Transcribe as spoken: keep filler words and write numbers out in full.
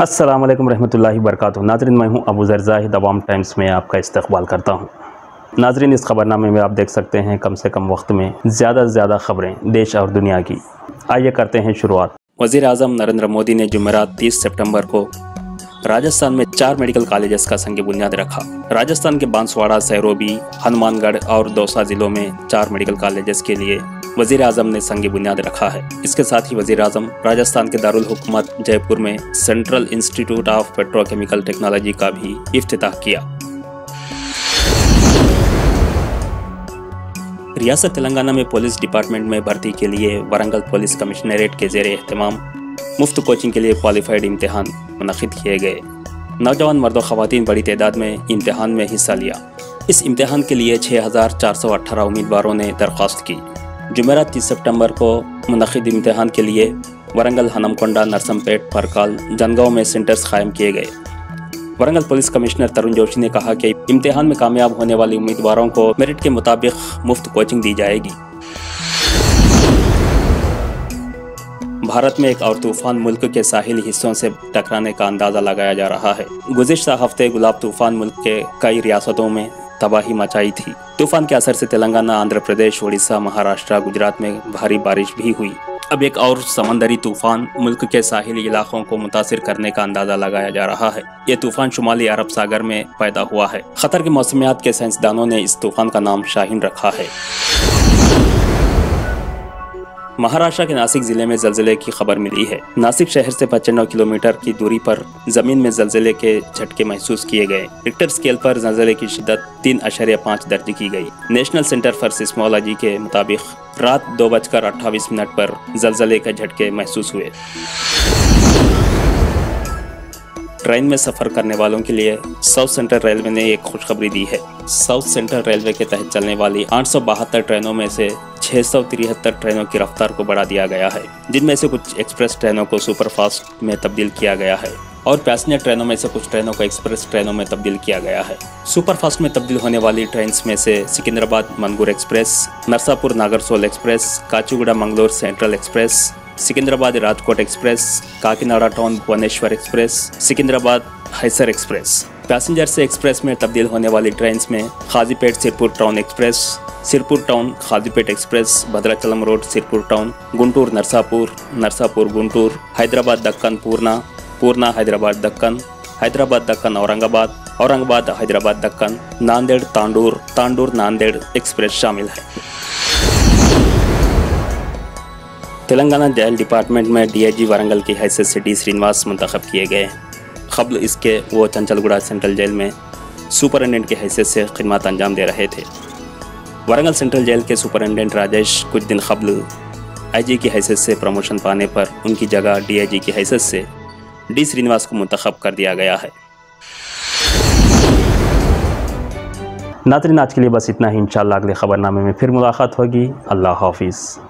अस्सलाम वालेकुम रहमतुल्लाहि वबरकातुहू। नाज़रीन, मैं हूँ अबू ज़ाहिद, अवाम टाइम्स में आपका इस्तकबाल करता हूँ। नाज़रीन, इस खबरनामे में आप देख सकते हैं कम से कम वक्त में ज़्यादा से ज़्यादा खबरें देश और दुनिया की। आइए करते हैं शुरुआत। वज़ीर आज़म नरेंद्र मोदी ने जुमेरात तीस सितंबर को राजस्थान में चार मेडिकल कॉलेजेस का संग बुनियाद रखा। राजस्थान के बांसवाड़ा, सिरोही, हनुमानगढ़ और दौसा जिलों में चार मेडिकल कॉलेजेस के लिए वज़ीर आज़म ने संग बुनियाद रखा है। इसके साथ ही वज़ीर आज़म राजस्थान के दारुल हुकूमत जयपुर में central institute of petrochemical technology का भी इफ्तिताह किया। रियासत तेलंगाना में पुलिस डिपार्टमेंट में भर्ती के लिए वरंगल पुलिस कमिश्नरेट के ज़ेरे एहतमाम मुफ्त कोचिंग के लिए क्वालिफाइड इम्तहान मुनक़िद किए गए। नौजवान मर्द और ख़वातीन बड़ी तादाद में इम्तहान में हिस्सा लिया। इस इम्तहान के लिए छः हज़ार चार सौ अट्ठारह उम्मीदवारों ने दरख्वास्त की। जुमेरात तीस सितंबर को मुनक़िद इम्तहान के लिए वरंगल, हनमकोंडा, नरसमपेट, परकाल, जनगांव में सेंटर्स कायम किए गए। वरंगल पुलिस कमिश्नर तरुण जोशी ने कहा कि इम्तिहान में कामयाब होने वाले उम्मीदवारों को मेरिट के मुताबिक मुफ्त कोचिंग दी जाएगी। भारत में एक और तूफान मुल्क के साहिल हिस्सों से टकराने का अंदाज़ा लगाया जा रहा है। गुज़िश्ता हफ्ते गुलाब तूफान मुल्क के कई रियासतों में तबाही मचाई थी। तूफान के असर से तेलंगाना, आंध्र प्रदेश, उड़ीसा, महाराष्ट्र, गुजरात में भारी बारिश भी हुई। अब एक और समंदरी तूफान मुल्क के साहिली इलाकों को मुतासिर करने का अंदाज़ा लगाया जा रहा है। ये तूफान शुमाली अरब सागर में पैदा हुआ है। खतर के मौसमियात के साइंसदानों ने इस तूफान का नाम शाहीन रखा है। महाराष्ट्र के नासिक जिले में जलजिले की खबर मिली है। नासिक शहर से पचानवे किलोमीटर की दूरी पर जमीन में जलजिले के झटके महसूस किए गए। रिक्टर स्केल पर जलजिले की शिद्दत तीन अशर्या पाँच दर्ज की गई। नेशनल सेंटर फॉर सिस्मोलॉजी के मुताबिक रात दो बजकर अट्ठाईस मिनट पर जलजिले के झटके महसूस हुए। ट्रेन में सफ़र करने वालों के लिए साउथ सेंट्रल रेलवे ने एक खुशखबरी दी है। साउथ सेंट्रल रेलवे के तहत चलने वाली आठ सौ बहत्तर ट्रेनों में से छः सौ तिहत्तर ट्रेनों की रफ्तार को बढ़ा दिया गया है, जिनमें से कुछ एक्सप्रेस ट्रेनों को सुपरफास्ट में तब्दील किया गया है और पैसेंजर ट्रेनों में से कुछ ट्रेनों को एक्सप्रेस ट्रेनों में तब्दील किया गया है। सुपरफास्ट में तब्दील होने वाली ट्रेन में से Secunderabad Mandur express, Narsapur Nagarsol express, Kacheguda Mangalore central express, Secunderabad Rajkot express, Kakinada town Bhubaneswar express, Secunderabad Hisar express. Passenger से एक्सप्रेस में तब्दील होने वाली ट्रेन्स में Kazipet Sirpur town express, Sirpur town Kazipet express, Bhadrachalam road Sirpur town, Guntur Narsapur, Narsapur Guntur, Hyderabad Deccan Purna, Purna Hyderabad Deccan, Hyderabad Deccan Aurangabad, Aurangabad Hyderabad Deccan, Nanded Tandur, Tandur Nanded express शामिल है। तेलंगाना जेल डिपार्टमेंट में डीआईजी वारंगल की हैसियत से डी श्रीनिवास मुंतखब किए गए। कब्ल इसके वो चंचलगुड़ा सेंट्रल जेल में सुपरिटेंडेंट की हैसियत से खिदमत अंजाम दे रहे थे। वारंगल सेंट्रल जेल के सुपरिटेंडेंट राजेश कुछ दिन कब्ल आईजी की हैसियत से प्रमोशन पाने पर उनकी जगह डीआईजी की हैसियत से डी श्रीनिवास को मुंतखब कर दिया गया है। नाज़रीन, आज के लिए बस इतना ही। इंशाल्लाह अगले खबरनामे में फिर मुलाकात होगी। अल्लाह हाफिज़।